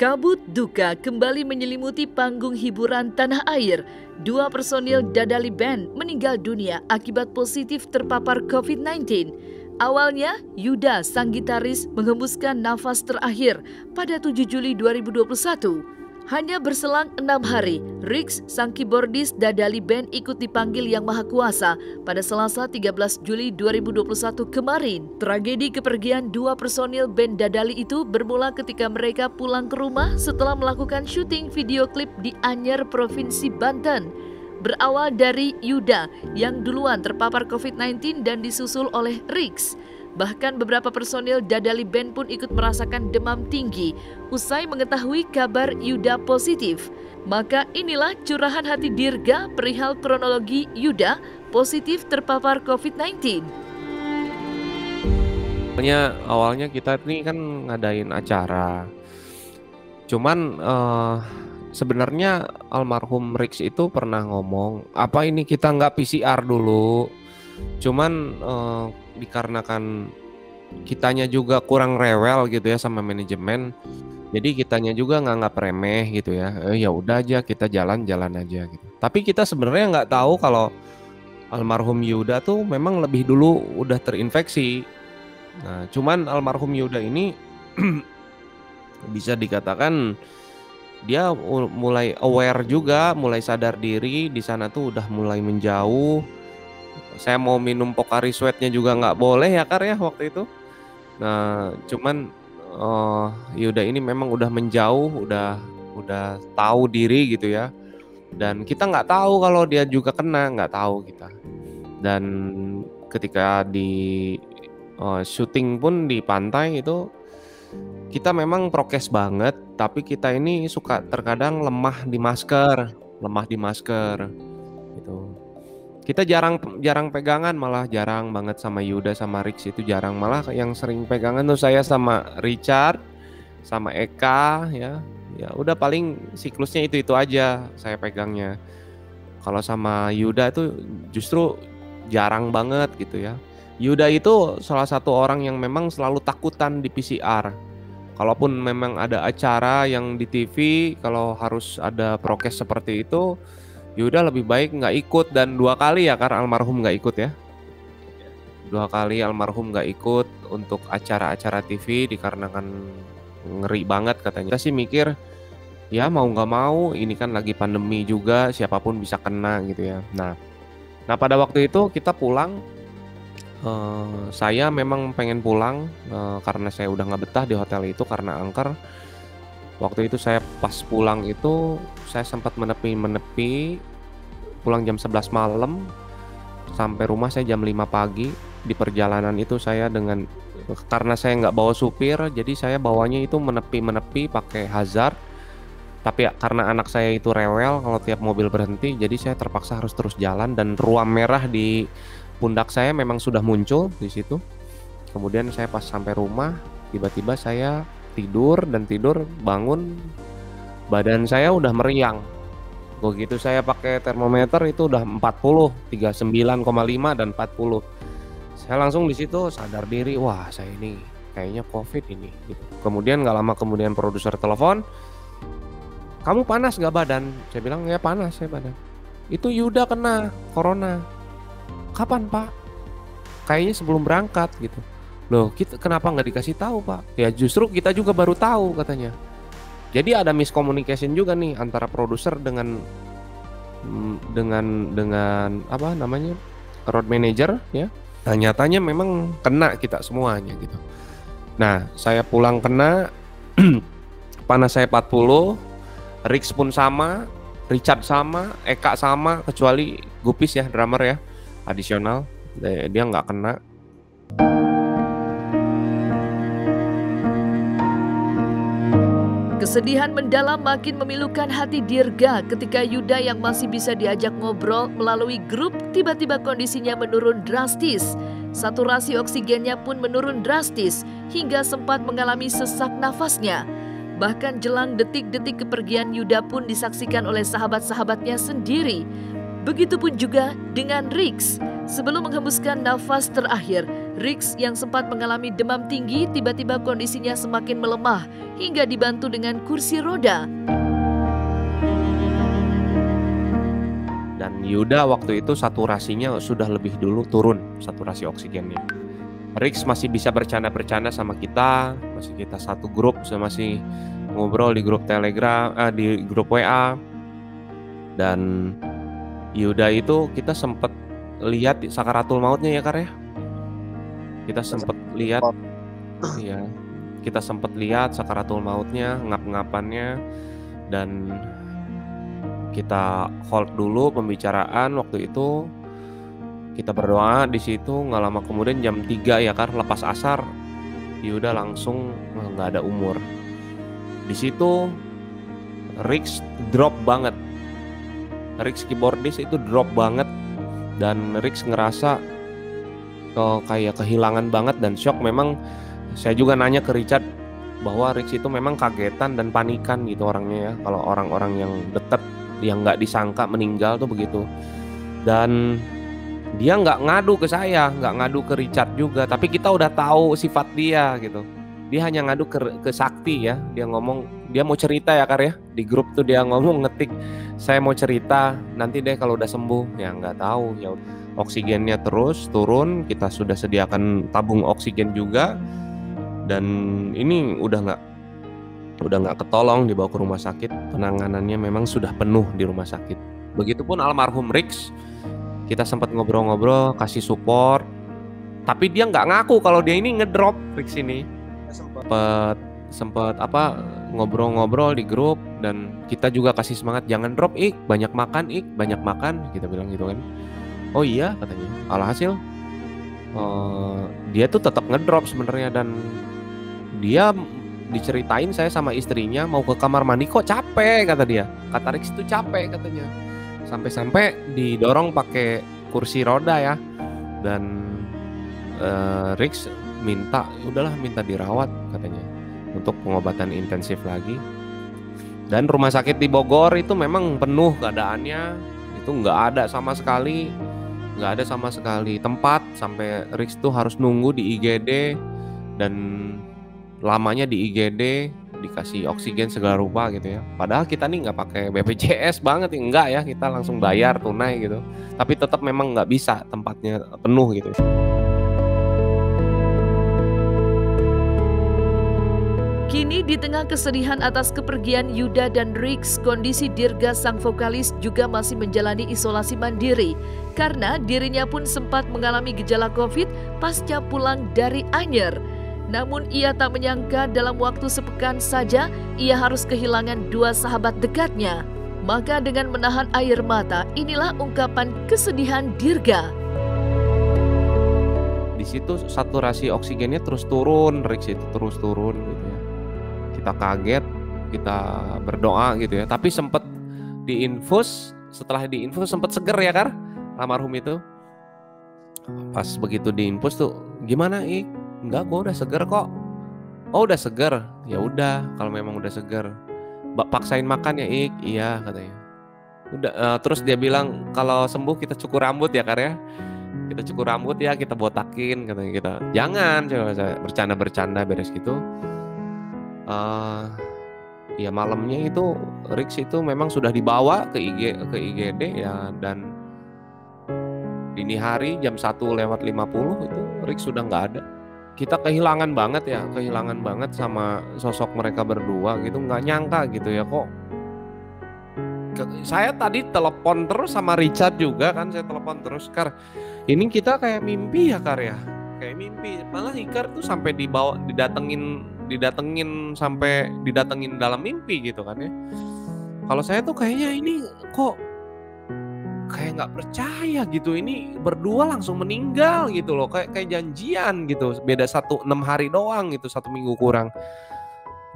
Kabut duka kembali menyelimuti panggung hiburan tanah air. 2 personil Dadali Band meninggal dunia akibat positif terpapar COVID-19. Awalnya, Yuda, sang gitaris, menghembuskan nafas terakhir pada 7 Juli 2021. Hanya berselang 6 hari, Rix, sang keyboardis Dadali Band, ikut dipanggil Yang Maha Kuasa pada Selasa 13 Juli 2021 kemarin. Tragedi kepergian 2 personil band Dadali itu bermula ketika mereka pulang ke rumah setelah melakukan syuting video klip di Anyer, Provinsi Banten. Berawal dari Yuda yang duluan terpapar COVID-19 dan disusul oleh Rix. Bahkan beberapa personil Dadali Band pun ikut merasakan demam tinggi usai mengetahui kabar Yuda positif. Maka inilah curahan hati Dirga perihal kronologi Yuda positif terpapar COVID-19. Awalnya kita ini kan ngadain acara. Cuman sebenarnya almarhum Rix itu pernah ngomong, apa ini kita nggak PCR dulu? Cuman dikarenakan kitanya juga kurang rewel gitu ya sama manajemen, jadi kitanya juga nganggap remeh gitu ya, ya udah aja kita jalan-jalan aja gitu. Tapi kita sebenarnya nggak tahu kalau almarhum Yuda tuh memang lebih dulu udah terinfeksi. Nah, cuman almarhum Yuda ini bisa dikatakan dia mulai aware juga, mulai sadar diri di sana tuh udah mulai menjauh. Saya mau minum Pocari Sweat-nya juga nggak boleh ya Kar ya waktu itu. Nah cuman Yuda ini memang udah menjauh, udah tahu diri gitu ya. Dan kita nggak tahu kalau dia juga kena, nggak tahu kita. Dan ketika di syuting pun di pantai itu kita memang prokes banget, tapi kita ini suka terkadang lemah di masker gitu. Kita jarang pegangan, malah jarang banget sama Yuda sama Rix itu jarang. Malah yang sering pegangan tuh saya sama Richard, sama Eka ya. Ya udah paling siklusnya itu aja saya pegangnya. Kalau sama Yuda itu justru jarang banget gitu ya. Yuda itu salah satu orang yang memang selalu takutan di PCR. Kalaupun memang ada acara yang di TV, kalau harus ada prokes seperti itu, Yuda lebih baik nggak ikut. Dan 2 kali ya karena almarhum nggak ikut ya. 2 kali almarhum nggak ikut untuk acara-acara TV dikarenakan ngeri banget katanya. Kita sih mikir ya mau nggak mau ini kan lagi pandemi juga, siapapun bisa kena gitu ya. Nah pada waktu itu kita pulang. Saya memang pengen pulang karena saya udah nggak betah di hotel itu karena angker. Waktu itu saya pas pulang itu saya sempat menepi, pulang jam 11 malam, sampai rumah saya jam 5 pagi. Di perjalanan itu saya karena saya nggak bawa supir, jadi saya bawanya itu menepi pakai hazard. Tapi karena anak saya itu rewel kalau tiap mobil berhenti, jadi saya terpaksa harus terus jalan, dan ruam merah di pundak saya memang sudah muncul di situ. Kemudian saya pas sampai rumah, tiba-tiba saya tidur bangun, badan saya udah meriang. Begitu saya pakai termometer itu udah 40, 39,5 dan 40. Saya langsung di situ sadar diri, wah saya ini kayaknya COVID ini. Gitu. Kemudian nggak lama kemudian produser telepon, kamu panas nggak badan? Saya bilang ya panas saya badan. Itu Yuda kena corona. Kapan Pak? Kayaknya sebelum berangkat gitu. Loh, kita kenapa nggak dikasih tahu Pak? Ya justru kita juga baru tahu katanya. Jadi ada miscommunication juga nih antara produser dengan apa namanya road manager ya. Nah, nyatanya memang kena kita semuanya gitu. Nah saya pulang kena panas saya 40, Rix pun sama, Richard sama, Eka sama, kecuali Gupis ya drummer ya adisional, dia nggak kena. Kesedihan mendalam makin memilukan hati Dirga ketika Yuda yang masih bisa diajak ngobrol melalui grup tiba-tiba kondisinya menurun drastis. Saturasi oksigennya pun menurun drastis hingga sempat mengalami sesak nafasnya. Bahkan jelang detik-detik kepergian Yuda pun disaksikan oleh sahabat-sahabatnya sendiri. Begitupun juga dengan Rix. Sebelum menghembuskan nafas terakhir, Rix yang sempat mengalami demam tinggi tiba-tiba kondisinya semakin melemah hingga dibantu dengan kursi roda. Dan Yuda waktu itu saturasinya sudah lebih dulu turun, saturasi oksigennya. Rix masih bisa bercanda-bercanda sama kita, masih kita satu grup, masih ngobrol di grup Telegram, di grup WA. Dan Yuda itu kita sempat lihat sakaratul mautnya ya Kar ya. Kita sempat lihat, ya, kita sempat lihat sakaratul mautnya, ngap-ngapannya, dan kita hold dulu pembicaraan waktu itu. Kita berdoa di situ, nggak lama kemudian jam 3 ya Kar, lepas asar, Yuda langsung nggak ada umur. Di situ Rix drop banget, Rix keyboardis itu drop banget, dan Rix ngerasa kayak kehilangan banget dan shock. Memang saya juga nanya ke Richard bahwa Rix itu memang kagetan dan panikan gitu orangnya ya, kalau orang-orang yang deket yang nggak disangka meninggal tuh begitu. Dan dia nggak ngadu ke saya, nggak ngadu ke Richard juga, tapi kita udah tahu sifat dia gitu. Dia hanya ngadu ke Sakti ya. Dia ngomong dia mau cerita ya Kar ya, di grup tuh dia ngomong ngetik, saya mau cerita nanti deh kalau udah sembuh. Ya nggak tahu ya, oksigennya terus turun, kita sudah sediakan tabung oksigen juga, dan ini udah nggak ketolong, dibawa ke rumah sakit. Penanganannya memang sudah penuh di rumah sakit. Begitupun almarhum Rix, kita sempat ngobrol-ngobrol, kasih support, tapi dia nggak ngaku kalau dia ini ngedrop. Rix ini sempat ngobrol-ngobrol di grup, dan kita juga kasih semangat, jangan drop Ik, banyak makan Ik, banyak makan, kita bilang gitu kan. Oh iya katanya. Alhasil dia tuh tetap ngedrop sebenarnya, dan dia diceritain saya sama istrinya mau ke kamar mandi kok capek kata dia. Kata Rix itu capek katanya. Sampai-sampai didorong pakai kursi roda ya. Dan Rix minta udahlah minta dirawat katanya untuk pengobatan intensif lagi. Dan rumah sakit di Bogor itu memang penuh keadaannya. Itu nggak ada sama sekali, nggak ada sama sekali tempat, sampai Rix tuh harus nunggu di IGD, dan lamanya di IGD dikasih oksigen segala rupa gitu ya. Padahal kita nih nggak pakai BPJS banget, enggak ya, kita langsung bayar tunai gitu, tapi tetap memang nggak bisa, tempatnya penuh gitu. Kini di tengah kesedihan atas kepergian Yuda dan Rix, kondisi Dirga sang vokalis juga masih menjalani isolasi mandiri karena dirinya pun sempat mengalami gejala COVID pasca pulang dari Anyer. Namun ia tak menyangka dalam waktu sepekan saja ia harus kehilangan dua sahabat dekatnya. Maka dengan menahan air mata, inilah ungkapan kesedihan Dirga. Di situ saturasi oksigennya terus turun, Rix itu terus turun gitu ya. Kita kaget, kita berdoa gitu ya. Tapi sempat diinfus, setelah diinfus sempat seger ya Kar, almarhum itu. Pas begitu diinfus tuh, gimana Ik? Enggak, gua udah seger kok. Oh udah seger, ya udah. Kalau memang udah seger, paksain makan ya Ik. Iya katanya. Udah, terus dia bilang kalau sembuh kita cukur rambut ya Kar ya. Kita cukur rambut ya, kita botakin katanya kita. Jangan, coba bercanda-bercanda beres gitu. Ya malamnya itu Rix itu memang sudah dibawa ke IGD ya, dan dini hari jam 1:50 itu Rix sudah nggak ada. Kita kehilangan banget ya, kehilangan banget sama sosok mereka berdua gitu, nggak nyangka gitu ya kok. Saya tadi telepon terus sama Richard juga kan, saya telepon terus Kar. Ini kita kayak mimpi ya Kar ya, kayak mimpi. Malah Ikar tuh sampai dibawa, didatengin sampai didatengin dalam mimpi gitu kan ya. Kalau saya tuh kayaknya ini kok kayak nggak percaya gitu, ini berdua langsung meninggal gitu loh, kayak janjian gitu, beda 6 hari doang gitu, 1 minggu kurang.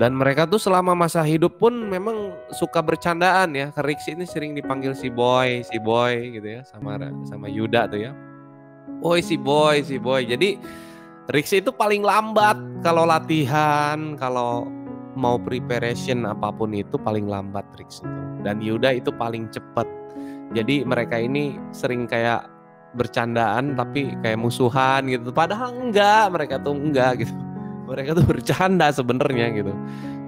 Dan mereka tuh selama masa hidup pun memang suka bercandaan ya. Rix ini sering dipanggil si boy gitu ya, sama Yuda tuh ya. Boy, si boy, si boy. Jadi Rix itu paling lambat kalau latihan, kalau mau preparation apapun itu paling lambat Rix itu. Dan Yuda itu paling cepat. Jadi mereka ini sering kayak bercandaan tapi kayak musuhan gitu. Padahal enggak, mereka tuh enggak gitu. Mereka tuh bercanda sebenarnya gitu.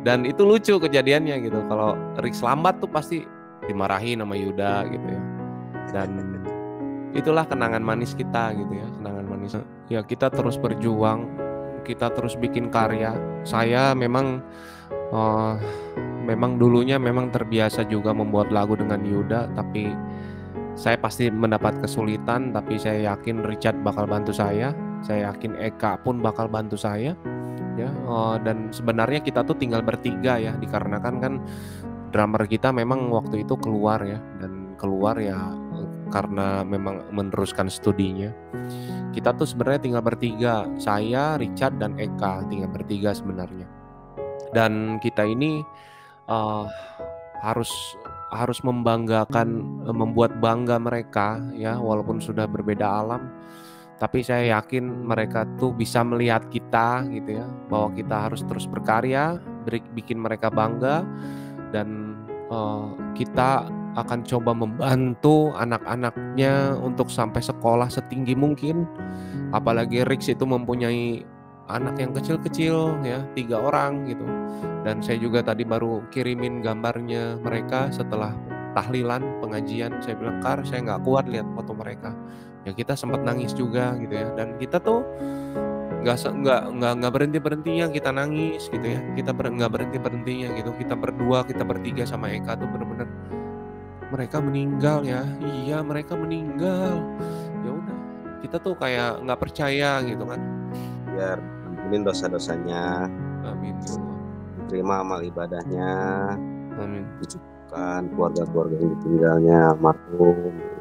Dan itu lucu kejadiannya gitu. Kalau Rix lambat tuh pasti dimarahin sama Yuda gitu ya. Dan itulah kenangan manis kita gitu ya, kenangan manis. Ya kita terus berjuang, kita terus bikin karya. Saya memang memang dulunya memang terbiasa juga membuat lagu dengan Yuda, tapi saya pasti mendapat kesulitan, tapi saya yakin Richard bakal bantu saya. Saya yakin Eka pun bakal bantu saya. Ya, dan sebenarnya kita tuh tinggal bertiga ya, dikarenakan kan drummer kita memang waktu itu keluar ya, dan keluar ya karena memang meneruskan studinya. Kita tuh sebenarnya tinggal bertiga, saya, Richard, dan Eka tinggal bertiga sebenarnya. Dan kita ini harus membanggakan, membuat bangga mereka ya, walaupun sudah berbeda alam, tapi saya yakin mereka tuh bisa melihat kita gitu ya, bahwa kita harus terus berkarya, bikin mereka bangga, dan kita akan coba membantu anak-anaknya untuk sampai sekolah setinggi mungkin. Apalagi Rix itu mempunyai anak yang kecil-kecil ya, 3 orang gitu. Dan saya juga tadi baru kirimin gambarnya mereka setelah tahlilan pengajian. Saya bilang, Kar, saya nggak kuat lihat foto mereka. Ya kita sempat nangis juga gitu ya. Dan kita tuh nggak berhenti-berhentinya kita nangis gitu ya. Kita nggak berhenti-berhentinya gitu. Kita berdua, kita bertiga sama Eka tuh bener-bener, mereka meninggal ya, iya mereka meninggal. Ya udah, kita tuh kayak nggak percaya gitu kan. Biar ampunin dosa-dosanya, amin. Terima amal ibadahnya, amin. Dicukupkan keluarga-keluarga yang ditinggalnya almarhum.